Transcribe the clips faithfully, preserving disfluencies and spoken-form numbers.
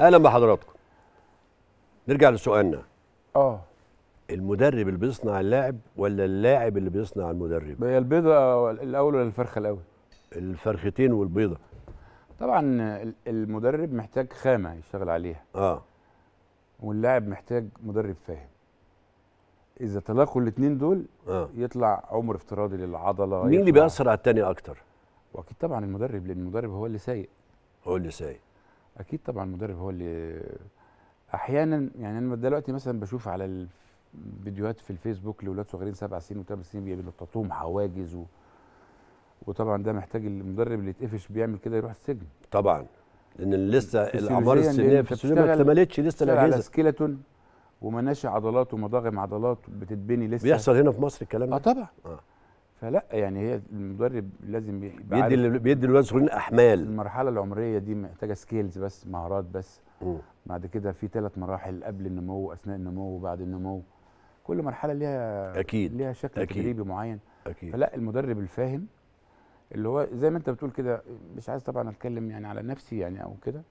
اهلا بحضراتكم. نرجع لسؤالنا. اه المدرب اللي بيصنع اللاعب ولا اللاعب اللي بيصنع المدرب؟ هي البيضه الاول ولا الفرخه الاول؟ الفرختين والبيضه. طبعا المدرب محتاج خامه يشتغل عليها. اه واللاعب محتاج مدرب فاهم. اذا تلاقوا الاثنين دول آه. يطلع عمر افتراضي للعضله. مين اللي بيأثر على الثاني اكتر؟ واكيد طبعا المدرب، لان المدرب هو اللي سايق. هو اللي سايق. اكيد طبعا المدرب هو اللي احيانا، يعني انا دلوقتي مثلا بشوف على الفيديوهات في الفيسبوك لاولاد صغيرين سبع سنين وثمان سنين بينططوهم حواجز و... وطبعا ده محتاج المدرب اللي يتقفش بيعمل كده يروح السجن. طبعا لان لسه الاعمار السنيه في السجن ما اكتملتش لسه الاجهزه. على سكيلتون ومناشئ عضلات ومضاغم عضلات بتتبني لسه. بيحصل هنا في مصر الكلام ده؟ اه طبعا. آه. فلا يعني هي المدرب لازم بيدي بيدي الولاد الصغيرين احمال. المرحله العمريه دي محتاجه سكيلز بس، مهارات بس. م. بعد كده في ثلاث مراحل، قبل النمو واثناء النمو وبعد النمو. كل مرحله ليها اكيد ليها شكل تدريبي معين. اكيد. فلا المدرب الفاهم اللي هو زي ما انت بتقول كده، مش عايز طبعا اتكلم يعني على نفسي يعني او كده،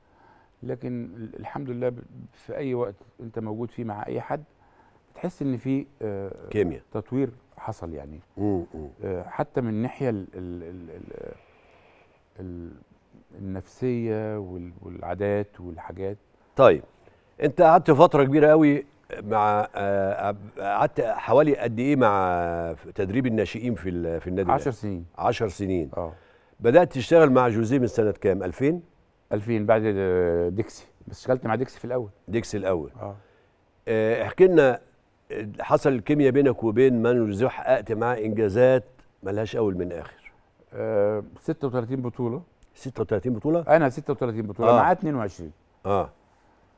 لكن الحمد لله في اي وقت انت موجود فيه مع اي حد بتحس ان في آه كيمياء تطوير حصل يعني. مم. آه حتى من الناحيه ال ال ال ال النفسيه والعادات والحاجات. طيب انت قعدت فتره كبيره قوي مع قعدت آه حوالي قد ايه مع تدريب الناشئين في في النادي؟ عشر سنين. عشر سنين. اه بدات تشتغل مع جوزيه من سنه كام؟ ألفين؟ ألفين بعد ديكسي، بس اشتغلت مع ديكسي في الاول. ديكسي الاول. اه احكي لنا، حصل الكيمياء بينك وبين مانويل جوزيه وحققت معاه انجازات مالهاش اول من اخر. آه ستة وثلاثين بطولة. ستة وثلاثين بطولة؟ انا ستة وثلاثين بطولة. آه. معاه اثنين وعشرين. اه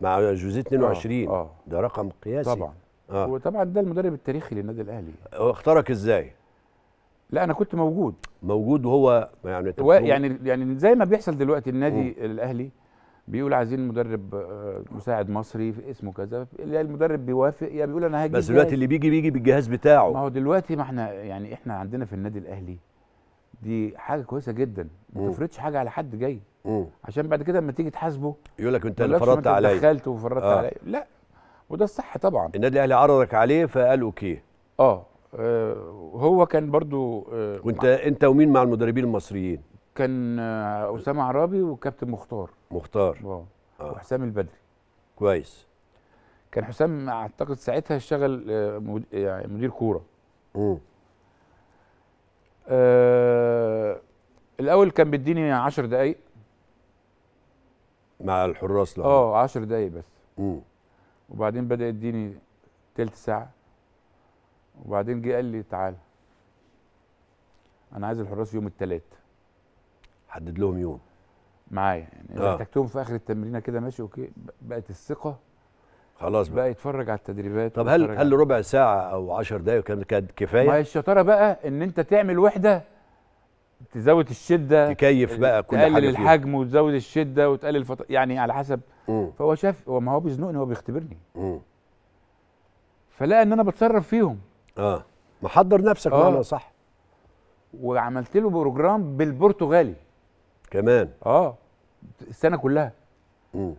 مع جوزيه اثنين وعشرين. آه. آه. ده رقم قياسي طبعا. آه. وطبعا ده المدرب التاريخي للنادي الاهلي. هو اختارك ازاي؟ لا انا كنت موجود موجود وهو يعني يعني يعني زي ما بيحصل دلوقتي النادي م. الاهلي بيقول عايزين مدرب مساعد مصري في اسمه كذا، المدرب بيوافق يا بيقول انا هاجي. بس دلوقتي اللي بيجي بيجي بالجهاز بتاعه. ما هو دلوقتي ما احنا يعني احنا عندنا في النادي الاهلي دي حاجه كويسه جدا، ما تفرضش حاجه على حد جاي. م. عشان بعد كده لما تيجي تحاسبه يقول لك انت اللي فرضت عليا، دخلت وفرضت آه. عليا. لا وده الصح طبعا. النادي الاهلي عرضك عليه فقال اوكي. اه هو كان برضو وانت انت ومين مع المدربين المصريين؟ كان اسامه عرابي وكابتن مختار. مختار اه وحسام البدري. كويس. كان حسام اعتقد ساعتها اشتغل مدير كوره. امم آه الاول كان بيديني عشر دقايق مع الحراس. لا اه عشر دقايق بس. امم وبعدين بدا يديني تلت ساعه، وبعدين جه قال لي تعالى انا عايز الحراس يوم الثلاث. حدد لهم يوم معايا يعني آه. احتجتهم في اخر التمرينه كده. ماشي اوكي. بقت الثقه خلاص بقى. بقى يتفرج على التدريبات. طب هل هل ربع ساعه او عشر دقايق كانت كفايه؟ ما هي الشطاره بقى ان انت تعمل وحده تزود الشده، تكيف بقى كل حاجه، تقلل الحجم وتزود الشده وتقلل فط... يعني على حسب. م. فهو شاف، هو ما هو بيزنقني، هو بيختبرني. م. فلقى ان انا بتصرف فيهم. اه محضر نفسك بمعنى آه. صح. وعملت له بروجرام بالبرتغالي كمان. اه السنه كلها. امم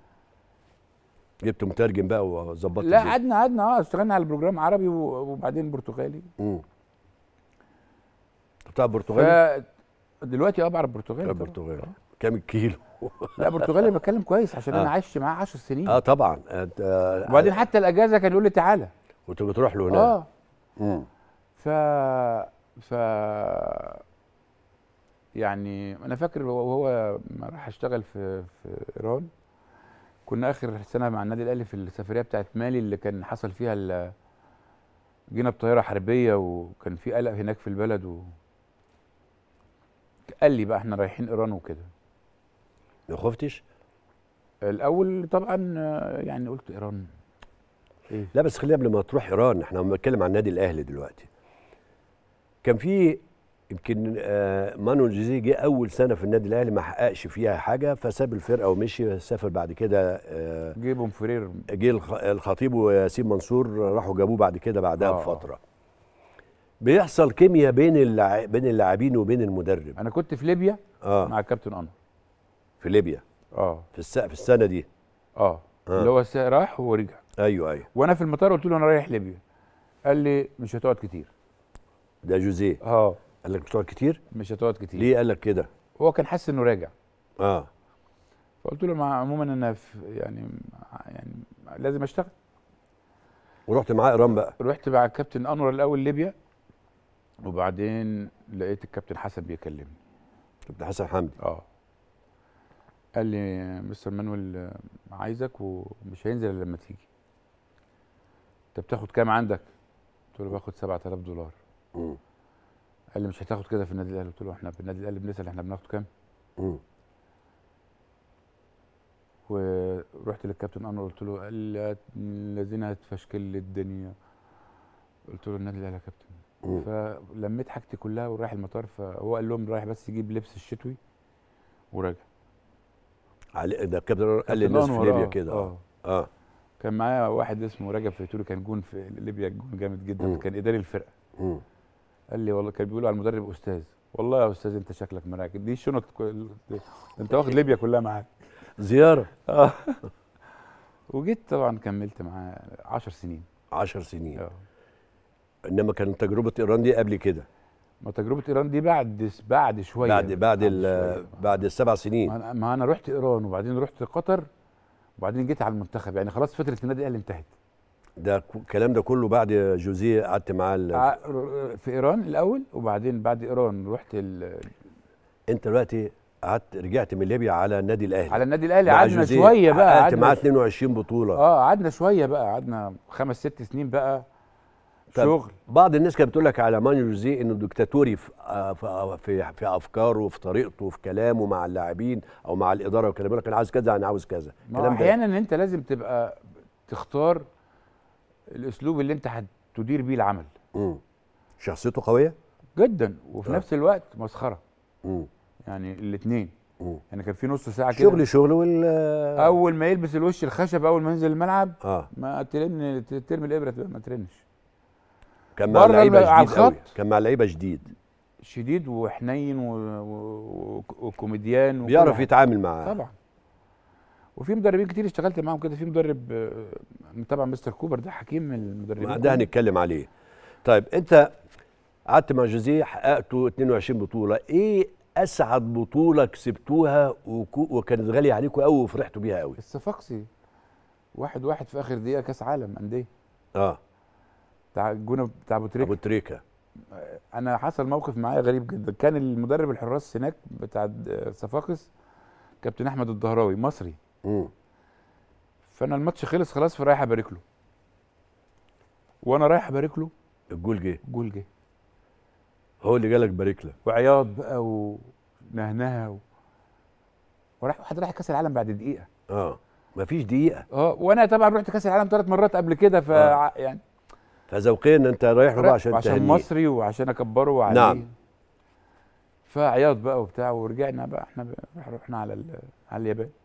جبت مترجم بقى وظبطت. لا قعدنا قعدنا اه اشتغلنا على البروجرام عربي وبعدين برتغالي. امم بتاع برتغالي دلوقتي. اه بعرف برتغالي. برتغالي كام الكيلو؟ لا برتغالي بتكلم كويس عشان آه. انا عايش معاه عشر سنين. اه طبعا. آه. وبعدين حتى الاجازه كان يقول لي تعالى كنت بتروح له هناك. اه امم ف ف يعني انا فاكر وهو راح اشتغل في في ايران، كنا اخر سنه مع النادي الاهلي في السفريه بتاعت مالي اللي كان حصل فيها ال... جينا بطياره حربيه وكان في قلق هناك في البلد و... قال لي بقى احنا رايحين ايران وكده. ما خفتش؟ الاول طبعا يعني قلت ايران إيه؟ لا بس خلينا قبل ما تروح ايران، احنا بنتكلم عن النادي الاهلي دلوقتي. كان في يمكن آه مانويل جوزيه جه اول سنه في النادي الاهلي ما حققش فيها حاجه فساب الفرقه ومشي، سافر بعد كده. آه جه بونفرير، جه الخطيب وياسين منصور راحوا جابوه بعد كده بعدها آه. بفتره. بيحصل كيمياء بين اللع... بين اللاعبين وبين المدرب. انا كنت في ليبيا آه. مع كابتن انور. في ليبيا اه في الس... في السنه دي اه اللي هو راح ورجع. ايوه ايوه. وانا في المطار قلت له انا رايح ليبيا. قال لي مش هتقعد كتير. ده جوزيه. اه. قال لك مش هتقعد كتير؟ مش هتقعد كتير. ليه قال لك كده؟ هو كان حاسس انه راجع. اه. فقلت له عموما انا يعني يعني لازم اشتغل. ورحت معاه ايران بقى؟ رحت مع الكابتن انور الاول ليبيا، وبعدين لقيت الكابتن حسن بيكلمني. الكابتن حسن حمدي. اه. قال لي مستر مانويل عايزك ومش هينزل الا لما تيجي. انت بتاخد كام عندك؟ قلت له باخد سبعة آلاف دولار. امم قال لي مش هتاخد كده في النادي الاهلي. قلت له احنا في النادي الاهلي بنسال احنا بناخد كام؟ امم ورحت للكابتن انور قلت له الذين هتفشكل لي الدنيا. قلت له النادي الاهلي يا كابتن. مم. فلميت حاجتي كلها ورايح المطار، فهو قال لهم رايح بس يجيب لبس الشتوي وراجع. علي ده الكابتن قال لي الناس في ليبيا كده. اه اه كان معايا واحد اسمه رجب فتور، كان جون في ليبيا، جون جامد جدا. مم. كان اداري الفرقه. مم. قال لي والله كان بيقولوا على المدرب استاذ. والله يا استاذ انت شكلك مراكب دي الشنط كل... انت واخد ليبيا كلها معاك زياره. اه وجيت طبعا كملت معاه عشر سنين. عشر سنين. اه انما كان تجربه ايران دي قبل كده. ما تجربه ايران دي بعد بعد شويه بعد بعد شوية. بعد السبع سنين ما انا رحت ايران، وبعدين رحت قطر، وبعدين جيت على المنتخب. يعني خلاص فتره النادي الاهلي انتهت. ده الكلام ده كله بعد جوزيه قعدت معاه ال... في ايران الاول، وبعدين بعد ايران رحت ال... انت دلوقتي قعدت رجعت من ليبيا على النادي الاهلي. على النادي الاهلي قعدنا شويه بقى، قعدت معاه اتنين وعشرين بطولة. اه قعدنا شويه بقى، قعدنا خمس ست سنين بقى شغل. بعض الناس كانت بتقول لك على مانويل جوزيه انه ديكتاتوري في في في افكاره وفي طريقته وفي كلامه مع اللاعبين او مع الاداره والكلام ده. انا عاوز كذا، انا عاوز كذا. احيانا ان انت لازم تبقى تختار الاسلوب اللي انت هتدير بيه العمل. امم شخصيته قويه جدا وفي أه. نفس الوقت مسخره. امم يعني الاثنين. امم يعني كان في نص ساعه كده شغل شغل وال اول ما يلبس الوش الخشب اول ما ينزل الملعب اه ما ترن ترمي الابره ما ترنش. كان مع لعيبه جديد، كان مع لعيبه جديد شديد وحنين وكوميديان و... و... بيعرف يتعامل معاه طبعا. وفي مدربين كتير اشتغلت معاهم كده. في مدرب طبعا مستر كوبر، ده حكيم من المدربين ده هنتكلم عليه. طيب انت قعدت مع جوزيه حققتوا اتنين وعشرين بطولة. ايه اسعد بطوله كسبتوها وكو... وكانت غاليه عليكم قوي وفرحتوا بيها قوي؟ الصفاقسي واحد واحد في اخر دقيقه كاس عالم انديه. اه بتاع الجونه بتاع ابو تريكة. ابو تريكة انا حصل موقف معايا غريب جدا. كان المدرب الحراس هناك بتاع الصفاقس كابتن احمد الدهراوي مصري. امم فانا الماتش خلص خلاص، فرايح ابارك له. وانا رايح ابارك له الجول جه. الجول جه هو اللي جالك بارك له، وعياط بقى ونهنها و... وراح واحد رايح كاس العالم بعد دقيقه. اه مفيش دقيقه. اه وانا طبعا رحت كاس العالم ثلاث مرات قبل كده، ف آه. يعني فذوقيا ان انت رايح له بقى عشان تهنيه، عشان مصري وعشان اكبره وعليه. نعم. فعياط بقى وبتاع، ورجعنا بقى احنا بقى رحنا على على اليابان.